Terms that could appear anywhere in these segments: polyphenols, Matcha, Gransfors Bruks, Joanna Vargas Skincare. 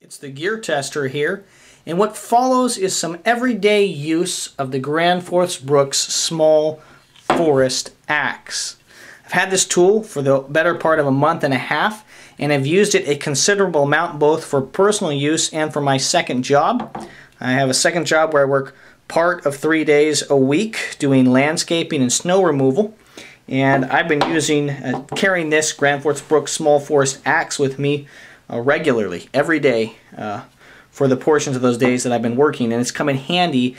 It's the gear tester here, and what follows is some everyday use of the Gransfors Bruks small forest axe. I've had this tool for the better part of a month and a half, and I've used it a considerable amount both for personal use and for my second job. I have a second job where I work part of 3 days a week doing landscaping and snow removal, and I've been using, carrying this Gransfors Bruks small forest axe with me regularly, every day, for the portions of those days that I've been working, and it's come in handy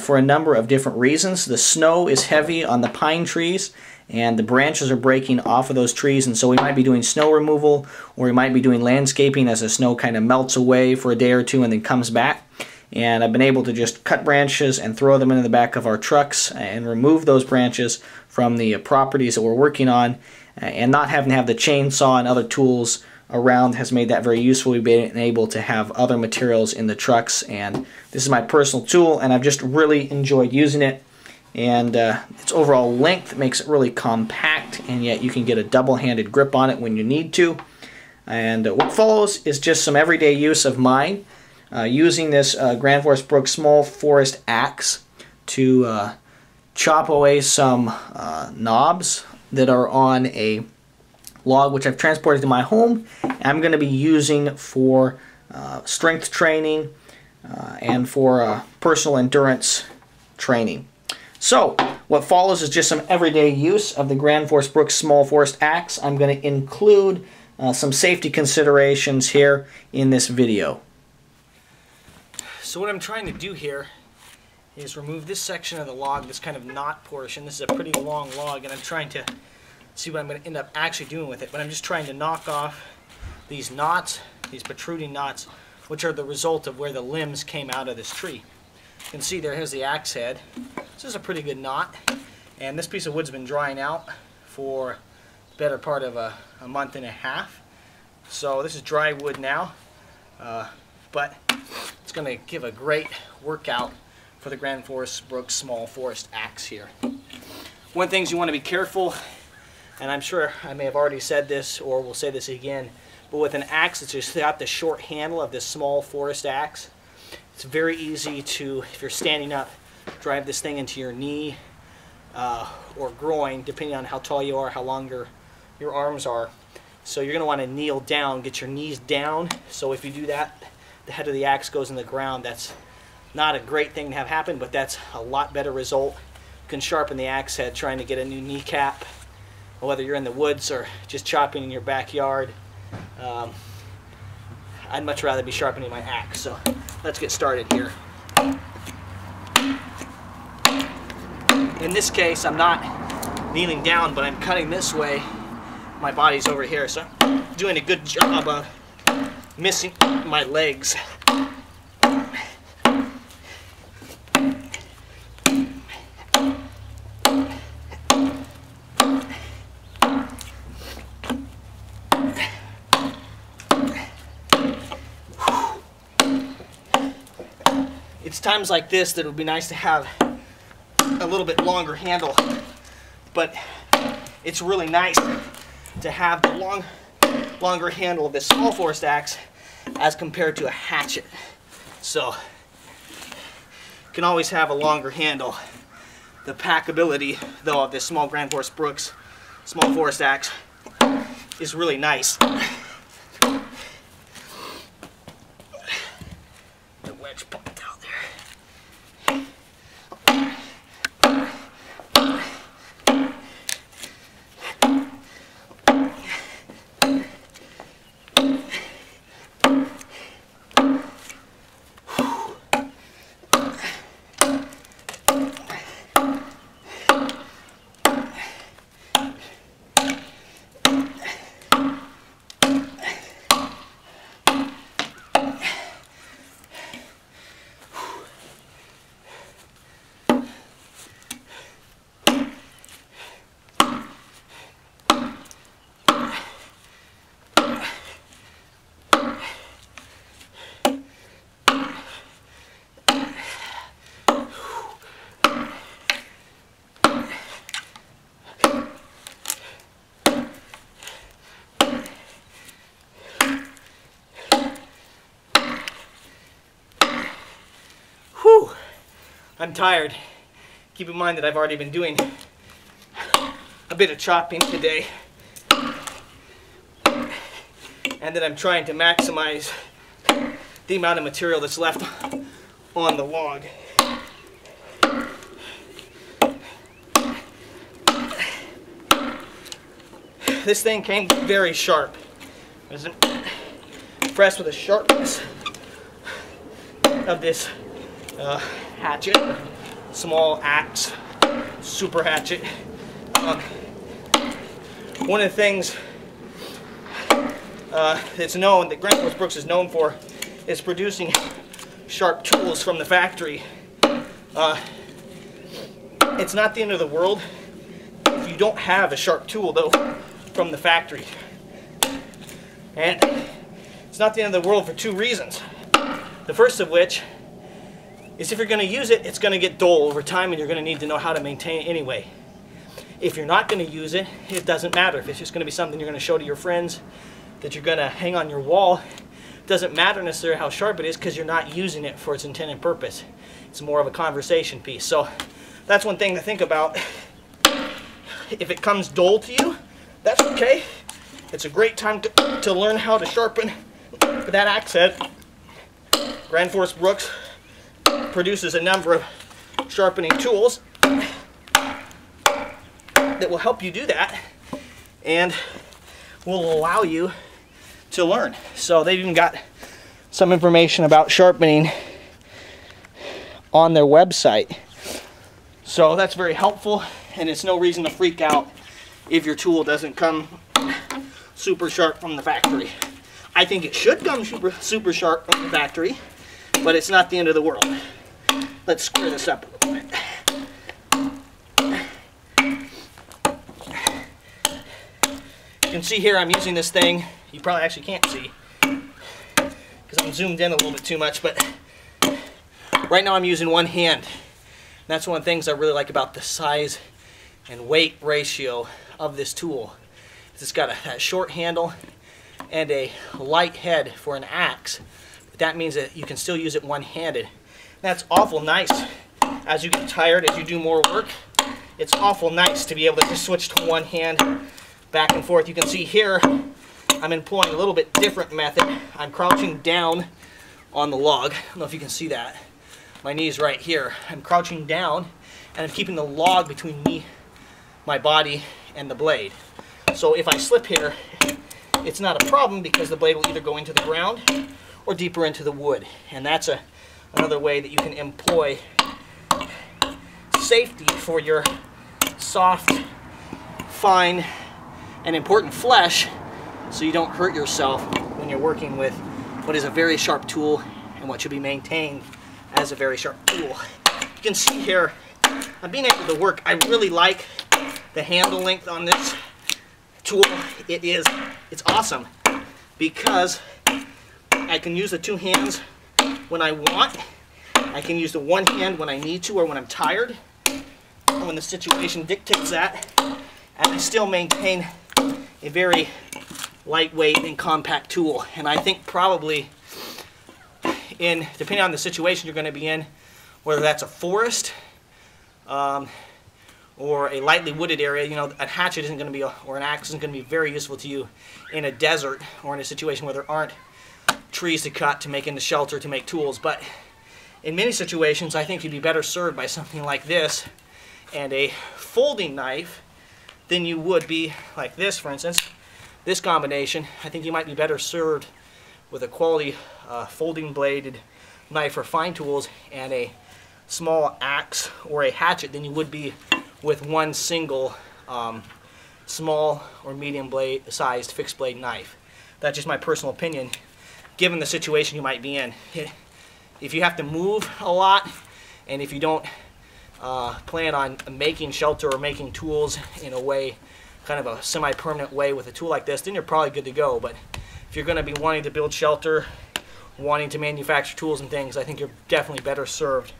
for a number of different reasons. The snow is heavy on the pine trees, and the branches are breaking off of those trees, and so we might be doing snow removal, or we might be doing landscaping as the snow kind of melts away for a day or two and then comes back. And I've been able to just cut branches and throw them into the back of our trucks and remove those branches from the properties that we're working on, and not having to have the chainsaw and other tools around has made that very useful. We've been able to have other materials in the trucks, and this is my personal tool, and I've just really enjoyed using it. And its overall length makes it really compact, and yet you can get a double-handed grip on it when you need to. And what follows is just some everyday use of mine, using this Gransfors Bruks small forest axe to chop away some knobs that are on a log which I've transported to my home. I'm going to be using for strength training and for personal endurance training. So what follows is just some everyday use of the Gransfors Bruks small forest axe. I'm going to include some safety considerations here in this video. So what I'm trying to do here is remove this section of the log, this kind of knot portion. This is a pretty long log, and I'm trying to see what I'm going to end up actually doing with it, but I'm just trying to knock off these knots, these protruding knots, which are the result of where the limbs came out of this tree. You can see there, here's the axe head. This is a pretty good knot, and this piece of wood's been drying out for the better part of a month and a half. So this is dry wood now, but it's going to give a great workout for the Gransfors Bruks small forest axe here. One of the things you want to be careful, and I'm sure I may have already said this, or will say this again, but with an axe that's just got the short handle of this small forest axe, it's very easy to, if you're standing up, drive this thing into your knee or groin, depending on how tall you are, how long your arms are. So you're going to want to kneel down, get your knees down. So if you do that, the head of the axe goes in the ground. That's not a great thing to have happen, but that's a lot better result. You can sharpen the axe head trying to get a new kneecap, whether you're in the woods or just chopping in your backyard. I'd much rather be sharpening my axe, so let's get started here. In this case, I'm not kneeling down, but I'm cutting this way. My body's over here, so I'm doing a good job of missing my legs. It's times like this that it would be nice to have a little bit longer handle, but it's really nice to have the longer handle of this small forest axe as compared to a hatchet. So you can always have a longer handle. The packability, though, of this small Gransfors Bruks small forest axe is really nice. The wedge popped out there. I'm tired. Keep in mind that I've already been doing a bit of chopping today, and that I'm trying to maximize the amount of material that's left on the log. This thing came very sharp. I was impressed with the sharpness of this hatchet, small axe, super hatchet. One of the things that's known, that Gransfors Bruks is known for, is producing sharp tools from the factory. It's not the end of the world if you don't have a sharp tool, though, from the factory. And it's not the end of the world for two reasons. The first of which is, if you're going to use it, it's going to get dull over time, and you're going to need to know how to maintain it anyway. If you're not going to use it, it doesn't matter. If it's just going to be something you're going to show to your friends, that you're going to hang on your wall, it doesn't matter necessarily how sharp it is, because you're not using it for its intended purpose. It's more of a conversation piece. So that's one thing to think about. If it comes dull to you, that's okay. It's a great time to learn how to sharpen that axe head. Gransfors Bruks produces a number of sharpening tools that will help you do that and will allow you to learn. So they've even got some information about sharpening on their website. So that's very helpful, and it's no reason to freak out if your tool doesn't come super sharp from the factory. I think it should come super sharp from the factory, but it's not the end of the world. Let's square this up a little bit. You can see here I'm using this thing. You probably actually can't see because I'm zoomed in a little bit too much, but right now I'm using one hand. And that's one of the things I really like about the size and weight ratio of this tool. It's got a short handle and a light head for an axe, but that means that you can still use it one-handed. That's awful nice. As you get tired, as you do more work, it's awful nice to be able to just switch to one hand back and forth. You can see here I'm employing a little bit different method. I'm crouching down on the log. I don't know if you can see that. My knee's right here. I'm crouching down and I'm keeping the log between me, my body, and the blade. So if I slip here, it's not a problem because the blade will either go into the ground or deeper into the wood. And that's another way that you can employ safety for your soft, fine, and important flesh, so you don't hurt yourself when you're working with what is a very sharp tool and what should be maintained as a very sharp tool. You can see here, I'm being able to work. I really like the handle length on this tool. It's awesome because I can use the two hands when I want. I can use the one hand when I need to or when I'm tired, or when the situation dictates that, and I still maintain a very lightweight and compact tool. And I think probably, depending on the situation you're going to be in, whether that's a forest, or a lightly wooded area, you know, a hatchet isn't going to be, or an axe isn't going to be very useful to you in a desert or in a situation where there aren't trees to cut to make into shelter to make tools. But in many situations, I think you'd be better served by something like this and a folding knife than you would be like this, for instance. This combination, I think you might be better served with a quality folding bladed knife for fine tools and a small axe or a hatchet than you would be with one single small or medium blade sized fixed blade knife. That's just my personal opinion, given the situation you might be in. If you have to move a lot, and if you don't plan on making shelter or making tools in a way, kind of a semi-permanent way with a tool like this, then you're probably good to go. But if you're gonna be wanting to build shelter, wanting to manufacture tools and things, I think you're definitely better served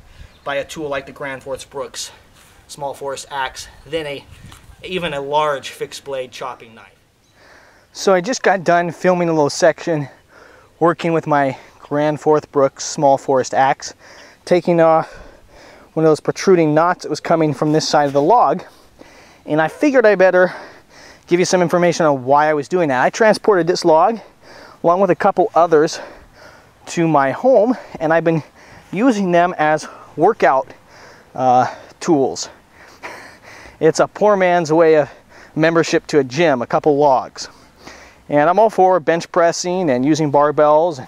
by a tool like the Gransfors Bruks small forest axe than even a large fixed blade chopping knife. So I just got done filming a little section working with my Gransfors Bruks small forest axe, taking off one of those protruding knots that was coming from this side of the log. And I figured I better give you some information on why I was doing that. I transported this log along with a couple others to my home, and I've been using them as workout tools. It's a poor man's way of membership to a gym, a couple logs. And I'm all for bench pressing and using barbells and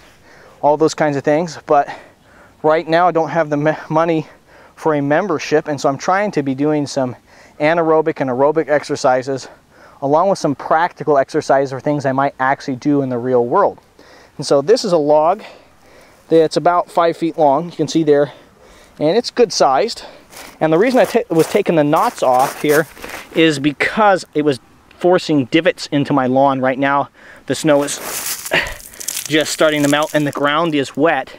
all those kinds of things, but right now I don't have the money for a membership, and so I'm trying to be doing some anaerobic and aerobic exercises along with some practical exercises or things I might actually do in the real world. And so this is a log that's about 5 feet long, you can see there, and it's good sized. And the reason I was taking the knots off here is because it was forcing divots into my lawn. Right now the snow is just starting to melt and the ground is wet,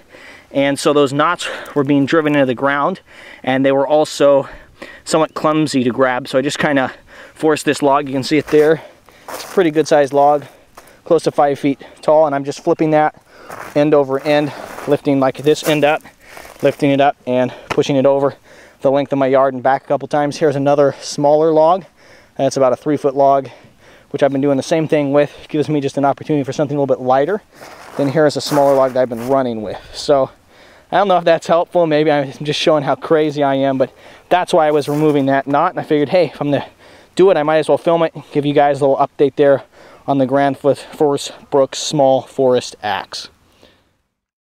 and so those knots were being driven into the ground, and they were also somewhat clumsy to grab, so I just kind of forced this log. You can see it there. It's a pretty good sized log, close to 5 feet tall, and I'm just flipping that end over end, lifting like this end up, lifting it up and pushing it over the length of my yard and back a couple times. Here's another smaller log. That's about a 3 foot log, which I've been doing the same thing with. It gives me just an opportunity for something a little bit lighter. Then here is a smaller log that I've been running with. So I don't know if that's helpful. Maybe I'm just showing how crazy I am, but that's why I was removing that knot. And I figured, hey, if I'm gonna do it, I might as well film it, give you guys a little update there on the Gransfors Bruks Small Forest Axe.